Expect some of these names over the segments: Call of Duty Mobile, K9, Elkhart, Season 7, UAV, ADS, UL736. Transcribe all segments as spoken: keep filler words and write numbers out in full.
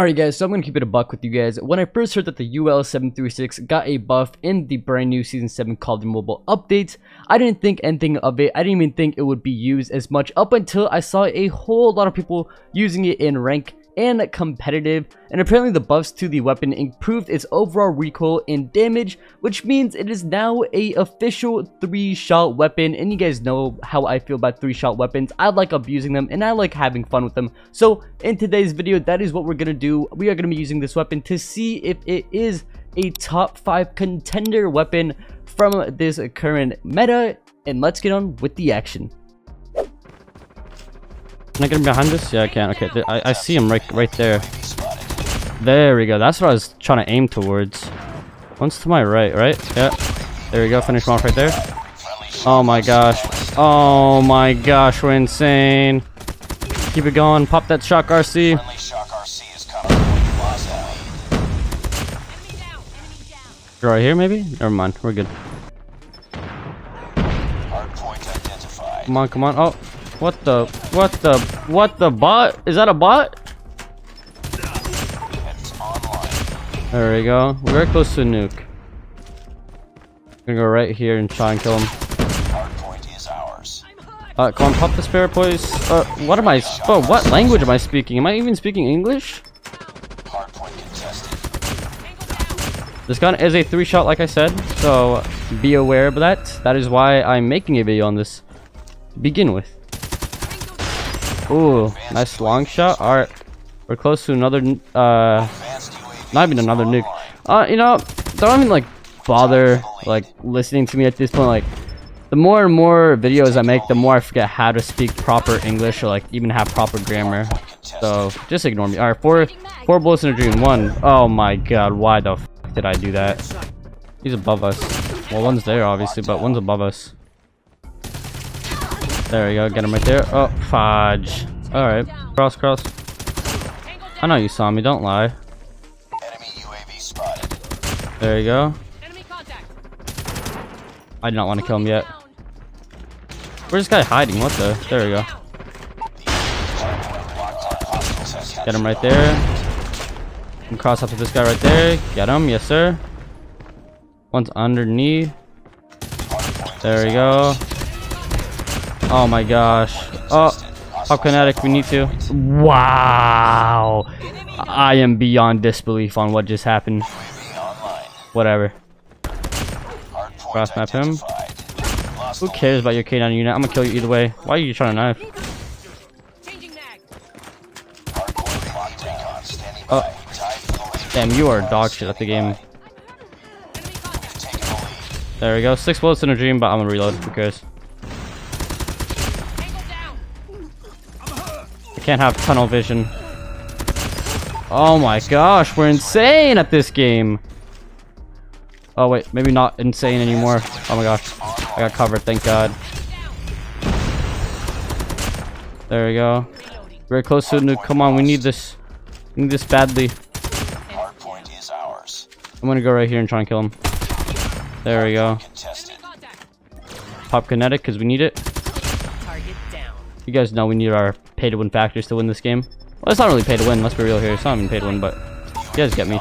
Alright guys, so I'm going to keep it a buck with you guys. When I first heard that the U L seven thirty-six got a buff in the brand new Season seven Call of Duty Mobile update, I didn't think anything of it. I didn't even think it would be used as much up until I saw a whole lot of people using it in rank and competitive, and apparently the buffs to the weapon improved its overall recoil and damage, which means it is now a official three shot weapon. And you guys know how I feel about three shot weapons. I like abusing them and I like having fun with them. So in today's video, that is what we're gonna do. We are gonna be using this weapon to see if it is a top five contender weapon from this current meta, and let's get on with the action. Can I get him behind us? Yeah, I can. Okay, I, I see him right right there. There we go. That's what I was trying to aim towards. One's to my right, right? Yeah. There we go. Finish him off right there. Oh my gosh. Oh my gosh. We're insane. Keep it going. Pop that shock R C. You're right here, maybe? Never mind. We're good. Come on, come on. Oh. What the, what the, what the bot? Is that a bot? There we go. We're very close to a nuke. I'm gonna go right here and try and kill him. Uh, come on, pop the spare, please. Uh, what am I, oh, what language am I speaking? Am I even speaking English? This gun is a three shot, like I said, so be aware of that. That is why I'm making a video on this to begin with. Ooh, nice long shot. All right, we're close to another, uh, not even another nuke. Uh, you know, don't even like bother like listening to me at this point. Like, the more and more videos I make, the more I forget how to speak proper English or like even have proper grammar. So just ignore me. All right, four, four bullets in a dream. One. Oh my God, why the f did I do that? He's above us. Well, one's there obviously, but one's above us. There we go, get him right there. Oh, fudge. Alright, cross, cross. I know you saw me, don't lie. There you go. I do not want to kill him yet. Where's this guy hiding? What the? There we go. Get him right there. And cross up to this guy right there. Get him, yes sir. One's underneath. There we go. Oh my gosh. Oh, pop kinetic, we need to. Wow. I am beyond disbelief on what just happened. Whatever. Cross map him. Who cares about your K nine unit? I'm gonna kill you either way. Why are you trying to knife? Oh. Damn, you are a dog shit at the game. There we go. Six bullets in a dream, but I'm gonna reload. Who cares? Can't have tunnel vision. Oh my gosh, we're insane at this game. Oh wait, maybe not insane anymore. Oh my gosh, I got covered, thank God. There we go. Very close to a nuke. Come on, we need this. We need this badly. I'm gonna go right here and try and kill him. There we go. Pop kinetic because we need it. You guys know we need our pay to win factors to win this game. Well, it's not really pay to win, let's be real here. It's not even pay to win, but you guys get me.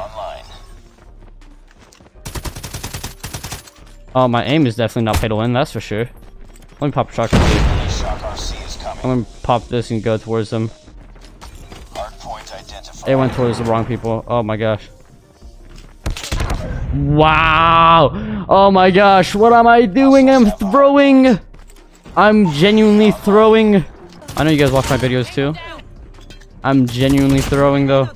Oh, my aim is definitely not pay to win, that's for sure. Let me pop a shock R C. I'm gonna pop this and go towards them. They went towards the wrong people. Oh my gosh. Wow! Oh my gosh, what am I doing? I'm throwing! I'm genuinely throwing. I know you guys watch my videos too. I'm genuinely throwing though.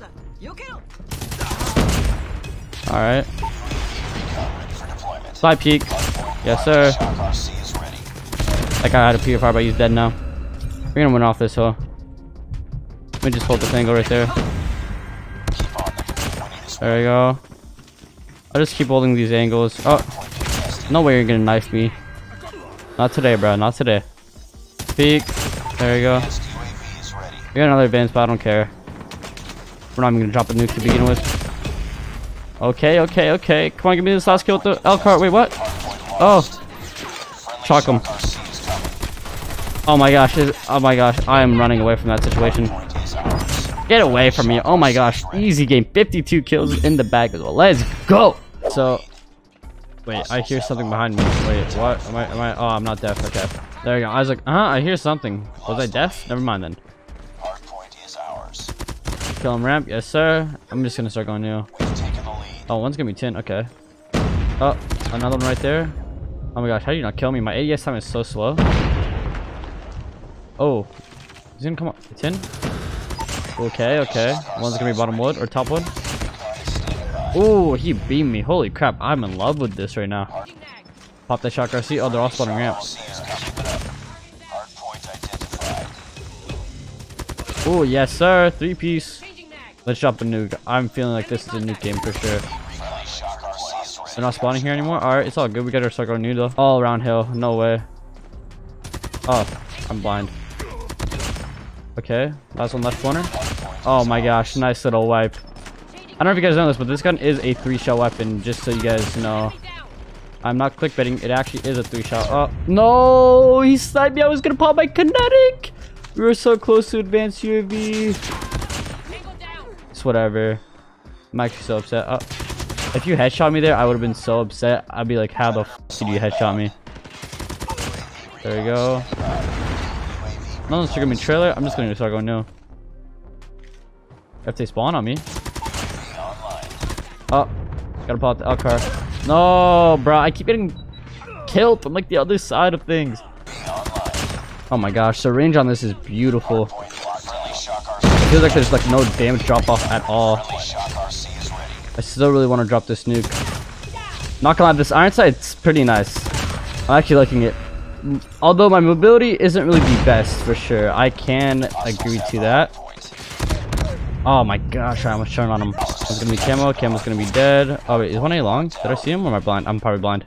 Alright. Slide peek. Yes, sir. That guy had a P F R, but he's dead now. We're gonna win off this hill. Let me just hold this angle right there. There we go. I'll just keep holding these angles. Oh. No way you're gonna knife me. Not today, bro. Not today. Peek. There we go. We got another advance, but I don't care. We're not even going to drop a nuke to begin with. Okay, okay, okay. Come on, give me this last kill with the Elkhart. Wait, what? Oh. Chalk him. Oh my gosh. Oh my gosh. I am running away from that situation. Get away from me. Oh my gosh. Easy game. fifty-two kills in the bag as well. Let's go. So, wait, I hear something behind me. Wait, what? Am I, am I, oh, I'm not deaf. Okay. There we go. I was like, uh-huh, I hear something. Was I deaf? Never mind then. Kill him ramp. Yes, sir. I'm just going to start going new. Oh, one's going to be tin. Okay. Oh, another one right there. Oh my gosh. How do you not kill me? My A D S time is so slow. Oh. He's going to come up. Tin? Okay, okay. One's gonna be bottom wood or top wood. Ooh, he beamed me. Holy crap, I'm in love with this right now. Pop that shotgun. See, oh, they're all spawning ramp. Ooh, yes, sir. Three piece. Let's drop a nuke. I'm feeling like this is a nuke game for sure. They're not spawning here anymore. Alright, it's all good. We got our circle new though. All around hill. No way. Oh, I'm blind. Okay, last one left corner. Oh my gosh, nice little wipe. I don't know if you guys know this, but this gun is a three-shot weapon, just so you guys know. I'm not clickbaiting, it actually is a three-shot. Oh, no! He sniped me, I was gonna pop my kinetic! We were so close to advanced U A V. It's whatever. I'm actually so upset. Oh. If you headshot me there, I would've been so upset. I'd be like, how the f*** did you headshot me? There we go. No one's triggering me trailer. I'm just going to start going no. If they spawn on me. Oh. Gotta pop the L car. No, bro. I keep getting killed from like the other side of things. Oh my gosh. The range on this is beautiful. It feels like there's like no damage drop off at all. I still really want to drop this nuke. Not gonna lie, this iron sight's pretty nice. I'm actually liking it. Although my mobility isn't really the best for sure, I can agree to that. Oh my gosh, I almost turned on him. It's gonna be camo. Camo's gonna be dead. Oh wait, is one A long? Did I see him or am I blind? I'm probably blind.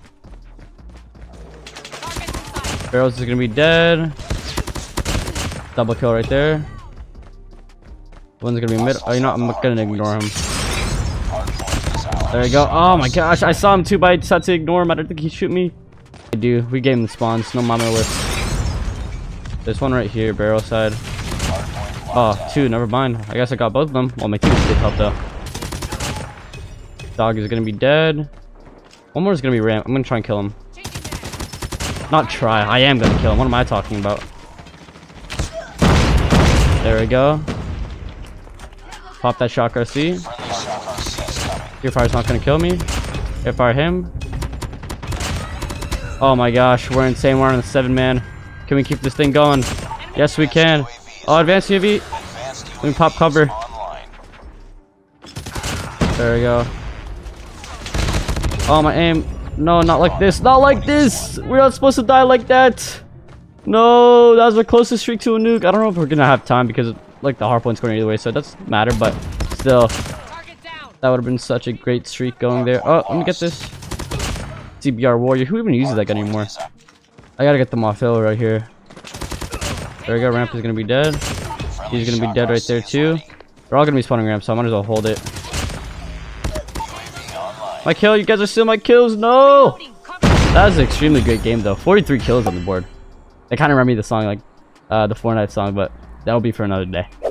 Barrels is gonna be dead. Double kill right there. One's gonna be mid. Oh, you know, I'm gonna ignore him. There we go. Oh my gosh, I saw him too, but I decided to ignore him. I didn't think he'd shoot me. I do. We gave him the spawns. No mama with. There's one right here, barrel side. Oh, two. Never mind. I guess I got both of them. Well, my team did help though. Dog is gonna be dead. One more is gonna be ramp. I'm gonna try and kill him. Not try. I am gonna kill him. What am I talking about? There we go. Pop that shock R C. Your fire's not gonna kill me. Air fire him. Oh my gosh, we're insane. We're on the seven man. Can we keep this thing going? Yes, we can. Oh, advanced U A V. Let me pop cover. There we go. Oh, my aim. No, not like this. Not like this. We're not supposed to die like that. No, that was the closest streak to a nuke. I don't know if we're gonna have time because like the hard point's going either way, so it doesn't matter. But still, that would have been such a great streak going there. Oh, let me get this. C B R warrior. Who even uses that gun anymore? I gotta get the Mafil right here. There we go. Ramp is gonna be dead. He's gonna be dead right there too. They're all gonna be spawning ramp, so I might as well hold it. My kill. You guys are stealing my kills. No. That was an extremely great game though. forty-three kills on the board. That kind of reminded me of the song, like uh, the Fortnite song, but that'll be for another day.